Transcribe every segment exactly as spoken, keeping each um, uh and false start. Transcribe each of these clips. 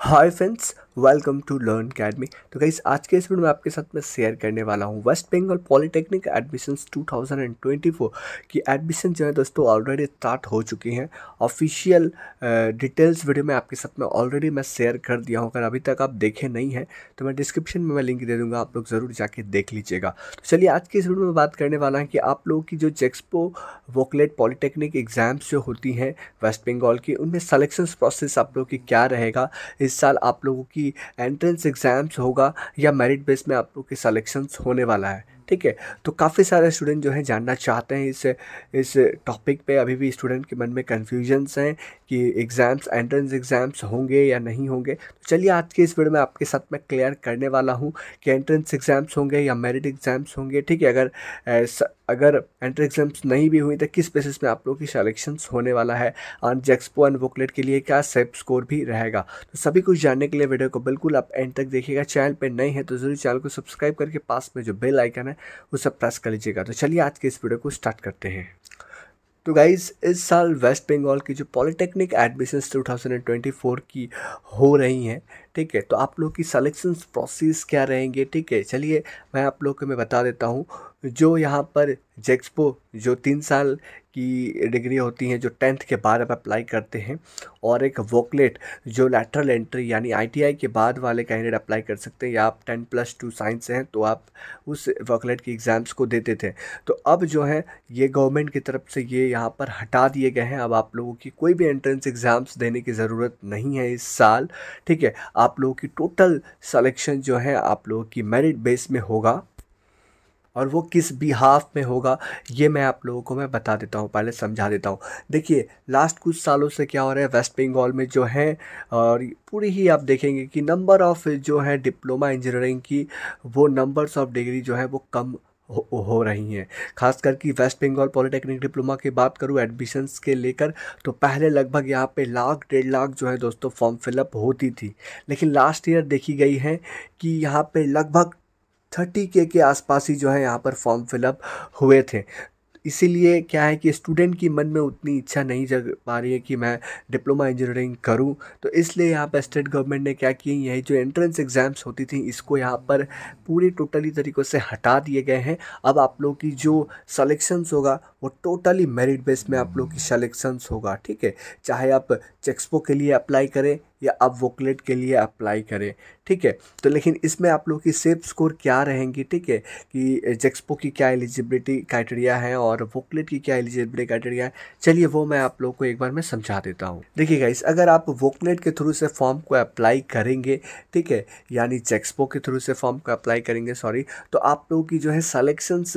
Hi friends, welcome to learn academy. तो guys आज के इस वीडियो में आपके साथ मैं शेयर करने वाला हूँ वेस्ट बंगाल पॉलिटेक्निक एडमिशन्स दो हज़ार चौबीस की एडमिशन जो है दोस्तों ऑलरेडी स्टार्ट हो चुकी हैं। ऑफिशियल डिटेल्स वीडियो में आपके साथ में ऑलरेडी मैं शेयर कर दिया हूँ। अगर अभी तक आप देखे नहीं हैं तो मैं डिस्क्रिप्शन में मैं लिंक दे दूँगा, आप लोग ज़रूर जाके देख लीजिएगा। तो चलिए आज के इस वीडियो में बात करने वाला है कि आप लोगों की जो जेक्सपो वोकलेट पॉलिटेक्निक एग्ज़ाम्स जो होती हैं वेस्ट बंगाल की, उनमें सलेक्शन प्रोसेस आप लोगों की क्या रहेगा, इस साल आप लोगों की एंट्रेंस एग्ज़ाम्स होगा या मेरिट बेस में आप लोगों के सलेक्शंस होने वाला है। ठीक है, तो काफ़ी सारे स्टूडेंट जो है जानना चाहते हैं इस इस टॉपिक पे। अभी भी स्टूडेंट के मन में कन्फ्यूजन्स हैं कि एग्ज़ाम्स एंट्रेंस एग्ज़ाम्स होंगे या नहीं होंगे। तो चलिए आज के इस वीडियो में आपके साथ मैं क्लियर करने वाला हूँ कि एंट्रेंस एग्ज़ाम्स होंगे या मेरिट एग्ज़ाम्स होंगे। ठीक है, अगर अगर एंट्रेंस एग्ज़ाम्स नहीं भी हुई तो किस बेसिस में आप लोगों की सलेक्शंस होने वाला है, और जेक्सपो एंड वोकलेट के लिए क्या सेप स्कोर भी रहेगा। तो सभी कुछ जानने के लिए वीडियो को बिल्कुल आप एंड तक देखिएगा। चैनल पर नए हैं तो ज़रूर चैनल को सब्सक्राइब करके पास में जो बेल आइकन है उसे प्रेस कर लीजिएगा। तो चलिए आज के इस वीडियो को स्टार्ट करते हैं। तो गाइज़, इस साल वेस्ट बंगाल की जो पॉलिटेक्निक एडमिशन्स दो हज़ार चौबीस की हो रही हैं, ठीक है, तो आप लोग की सलेक्शन प्रोसेस क्या रहेंगे। ठीक है, चलिए मैं आप लोग को मैं बता देता हूँ। जो यहाँ पर जेक्सपो जो तीन साल की डिग्री होती हैं, जो टेंथ के बाद आप अप्लाई करते हैं, और एक वोकलेट जो लैटरल एंट्री यानी आईटीआई के बाद वाले कैंडिडेट अप्लाई कर सकते हैं, या आप टेन प्लस टू साइंस हैं तो आप उस वोकलेट की एग्ज़ाम्स को देते थे। तो अब जो है ये गवर्नमेंट की तरफ से ये यहाँ पर हटा दिए गए हैं। अब आप लोगों की कोई भी एंट्रेंस एग्ज़ाम्स देने की ज़रूरत नहीं है इस साल। ठीक है, आप लोगों की टोटल सलेक्शन जो है आप लोगों की मेरिट बेस में होगा, और वो किस बिहाफ में होगा ये मैं आप लोगों को मैं बता देता हूँ, पहले समझा देता हूँ। देखिए, लास्ट कुछ सालों से क्या हो रहा है वेस्ट बंगाल में जो है, और पूरी ही आप देखेंगे कि नंबर ऑफ़ जो है डिप्लोमा इंजीनियरिंग की वो नंबर्स ऑफ डिग्री जो है वो कम हो, हो रही हैं। खास करके वेस्ट बंगाल पॉलिटेक्निक डिप्लोमा की बात करूँ एडमिशन्स के लेकर, तो पहले लगभग यहाँ पे लाख डेढ़ लाख जो है दोस्तों फॉर्म फिलअप होती थी, लेकिन लास्ट ईयर देखी गई है कि यहाँ पे लगभग थर्टी के के आसपास ही जो है यहाँ पर फॉर्म फिलअप हुए थे। इसीलिए क्या है कि स्टूडेंट की मन में उतनी इच्छा नहीं जग पा रही है कि मैं डिप्लोमा इंजीनियरिंग करूं, तो इसलिए यहाँ पर स्टेट गवर्नमेंट ने क्या किया, यही जो एंट्रेंस एग्ज़ाम्स होती थी इसको यहाँ पर पूरी टोटली तरीक़ों से हटा दिए गए हैं। अब आप लोग की जो सलेक्शंस होगा वो टोटली मेरिट बेस में आप लोग की सलेक्शंस होगा। ठीक है, चाहे आप जेक्सपो के लिए अप्लाई करें या आप वोकलेट के लिए अप्लाई करें। ठीक है, तो लेकिन इसमें आप लोग की सेप स्कोर क्या रहेंगी। ठीक है, कि जेक्सपो की क्या एलिजिबिलिटी क्राइटेरिया है और वोकलेट की क्या एलिजिबिलिटी क्राइटेरिया है, चलिए वो मैं आप लोग को एक बार मैं समझा देता हूँ। देखिए गाइस, अगर आप वोकलेट के थ्रू से फॉर्म को अप्लाई करेंगे, ठीक है, यानी जेक्सपो के थ्रू से फॉर्म को अप्लाई करेंगे सॉरी, तो आप लोगों की जो है सलेक्शंस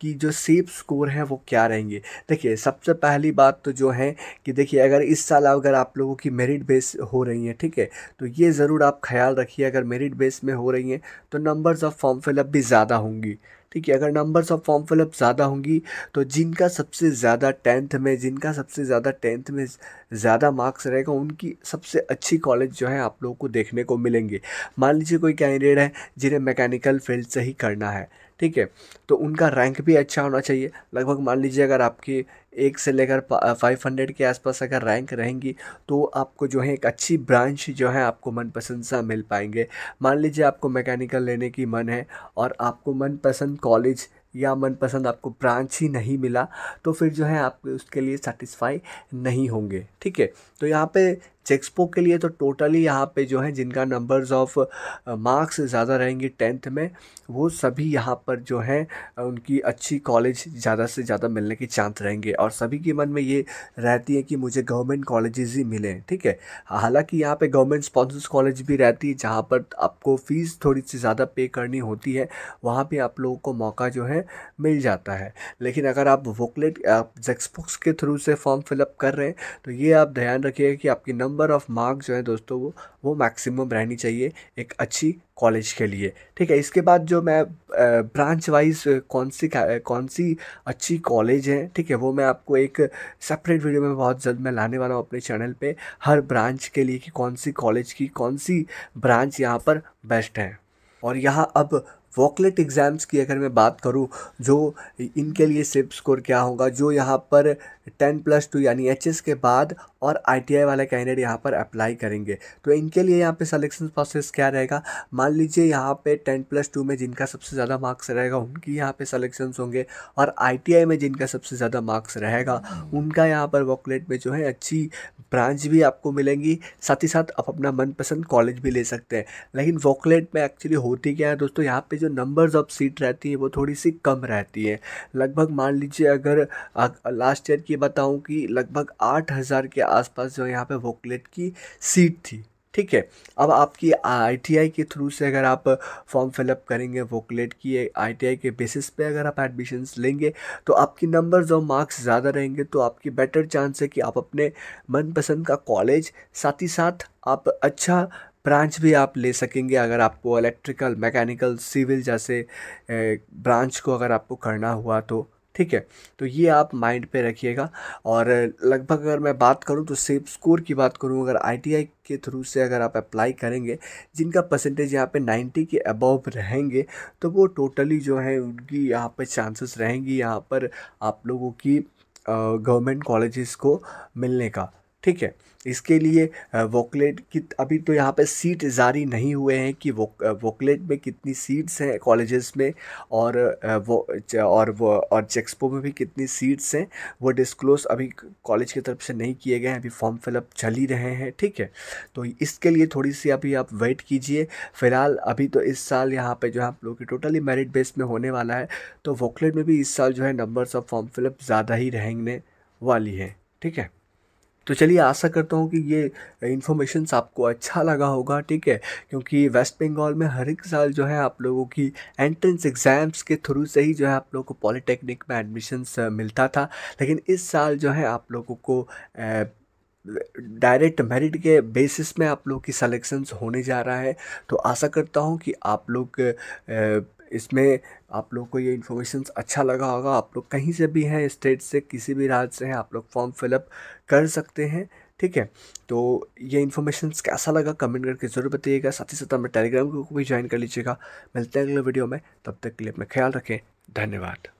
की जो सेप स्कोर है वो क्या रहेंगे। देखिए, सबसे पहली बात तो जो है कि देखिए, अगर इस साल अगर आप लोगों की मेरिट बेस हो रही है, ठीक है, तो ये ज़रूर आप ख्याल रखिए, अगर मेरिट बेस में हो रही हैं तो नंबर्स ऑफ फॉर्म फिलअप भी ज़्यादा होंगी। ठीक है, अगर नंबर्स ऑफ फॉर्म फिलअप ज़्यादा होंगी तो जिनका सबसे ज़्यादा टेंथ में जिनका सबसे ज़्यादा टेंथ में ज़्यादा मार्क्स रहेगा उनकी सबसे अच्छी कॉलेज जो है आप लोगों को देखने को मिलेंगे। मान लीजिए कोई कैंडिडेट है जिन्हें मैकेनिकल फील्ड से ही करना है, ठीक है, तो उनका रैंक भी अच्छा होना चाहिए। लगभग मान लीजिए अगर आपके एक से लेकर फाइव हंड्रेड के आसपास अगर रैंक रहेंगी तो आपको जो है एक अच्छी ब्रांच जो है आपको मनपसंद सा मिल पाएंगे। मान लीजिए आपको मैकेनिकल लेने की मन है और आपको मनपसंद कॉलेज या मनपसंद आपको ब्रांच ही नहीं मिला, तो फिर जो है आप उसके लिए सेटिस्फाई नहीं होंगे। ठीक है, तो यहाँ पे जेक्सपो के लिए तो टोटली यहाँ पे जो है जिनका नंबर्स ऑफ मार्क्स ज़्यादा रहेंगे टेंथ में, वो सभी यहाँ पर जो है उनकी अच्छी कॉलेज ज़्यादा से ज़्यादा मिलने के चांस रहेंगे, और सभी के मन में ये रहती है कि मुझे गवर्नमेंट कॉलेजेस ही मिलें। ठीक है, हालांकि यहाँ पे गवर्नमेंट स्पॉन्सर्स कॉलेज भी रहती है जहाँ पर आपको फ़ीस थोड़ी सी ज़्यादा पे करनी होती है, वहाँ पर आप लोगों को मौका जो है मिल जाता है। लेकिन अगर आप वोकलेट जेक्सपो के थ्रू से फॉर्म फिलअप कर रहे हैं तो ये आप ध्यान रखिएगा कि आपकी नंबर नंबर ऑफ मार्क जो है दोस्तों वो वो मैक्सिमम रहनी चाहिए एक अच्छी कॉलेज के लिए। ठीक है, इसके बाद जो मैं ब्रांच वाइज कौन सी कौन सी अच्छी कॉलेज है, ठीक है, वो मैं आपको एक सेपरेट वीडियो में बहुत जल्द मैं लाने वाला हूँ अपने चैनल पे, हर ब्रांच के लिए कि कौन सी कॉलेज की कौन सी ब्रांच यहाँ पर बेस्ट है। और यहाँ अब वॉकलेट एग्ज़ाम्स की अगर मैं बात करूं, जो इनके लिए सिप स्कोर क्या होगा, जो यहां पर टेन प्लस टू यानी एचएस के बाद और आईटीआई वाला कैंडिडेट यहां पर अप्लाई करेंगे, तो इनके लिए यहां पे सिलेक्शन प्रोसेस क्या रहेगा। मान लीजिए यहां पे टेन प्लस टू में जिनका सबसे ज़्यादा मार्क्स रहेगा उनकी यहाँ पर सिलेक्शंस होंगे, और आईटीआई में जिनका सबसे ज़्यादा मार्क्स रहेगा उनका यहाँ पर वॉकलेट में जो है अच्छी ब्रांच भी आपको मिलेंगी, साथ ही साथ आप अपना मनपसंद कॉलेज भी ले सकते हैं। लेकिन वॉकलेट में एक्चुअली होती क्या है दोस्तों, यहाँ पे जो नंबर्स ऑफ सीट रहती है वो थोड़ी सी कम रहती है। लगभग मान लीजिए अगर लास्ट ईयर की बताऊँ कि लगभग आठ हज़ार के आसपास जो यहाँ पे वॉकलेट की सीट थी, ठीक है। अब आपकी आईटीआई के थ्रू से अगर आप फॉर्म फिलअप करेंगे वोकलेट की आईटीआई के बेसिस पे, अगर आप एडमिशन्स लेंगे तो आपकी नंबर्स और मार्क्स ज़्यादा रहेंगे, तो आपकी बेटर चांस है कि आप अपने मनपसंद का कॉलेज, साथ ही साथ आप अच्छा ब्रांच भी आप ले सकेंगे। अगर आपको इलेक्ट्रिकल, मैकेनिकल, सिविल जैसे ब्रांच को अगर आपको करना हुआ तो ठीक है, तो ये आप माइंड पे रखिएगा। और लगभग अगर मैं बात करूं तो सेफ स्कोर की बात करूं, अगर आईटीआई के थ्रू से अगर आप अप्लाई करेंगे जिनका परसेंटेज यहाँ पे नाइन्टी के अबव रहेंगे तो वो टोटली जो है उनकी यहाँ पे चांसेस रहेंगी यहाँ पर आप लोगों की गवर्नमेंट कॉलेजेस को मिलने का, ठीक है। इसके लिए वोकलेट की अभी तो यहाँ पे सीट जारी नहीं हुए हैं कि वो वोकलेट में कितनी सीट्स हैं कॉलेजेस में, और वो और वो और जेक्सपो में भी कितनी सीट्स हैं वो डिस्क्लोज अभी कॉलेज की तरफ से नहीं किए गए हैं, अभी फॉर्म फिलअप चल ही रहे हैं, ठीक है। तो इसके लिए थोड़ी सी अभी आप वेट कीजिए। फ़िलहाल अभी तो इस साल यहाँ पर जो है आप लोग की टोटली मेरिट बेस में होने वाला है, तो वोकलेट में भी इस साल जो है नंबर्स ऑफ फॉर्म फिलअप ज़्यादा ही रहने वाली है, ठीक है। तो चलिए आशा करता हूँ कि ये इन्फॉर्मेशंस आपको अच्छा लगा होगा, ठीक है, क्योंकि वेस्ट बंगाल में हर एक साल जो है आप लोगों की एंट्रेंस एग्ज़ाम्स के थ्रू से ही जो है आप लोगों को पॉलिटेक्निक में एडमिशन्स मिलता था, लेकिन इस साल जो है आप लोगों को ए, डायरेक्ट मेरिट के बेसिस में आप लोगों की सिलेक्शंस होने जा रहा है। तो आशा करता हूँ कि आप लोग ए, इसमें आप लोग को ये इन्फॉर्मेशन अच्छा लगा होगा। आप लोग कहीं से भी हैं, स्टेट से, किसी भी राज्य से हैं, आप लोग फॉर्म फिलअप कर सकते हैं, ठीक है। तो ये इन्फॉर्मेशन कैसा लगा कमेंट करके ज़रूर बताइएगा, साथ ही साथ हमें टेलीग्राम ग्रुप को भी ज्वाइन कर लीजिएगा। मिलते हैं अगले वीडियो में, तब तक के लिए अपना ख्याल रखें, धन्यवाद।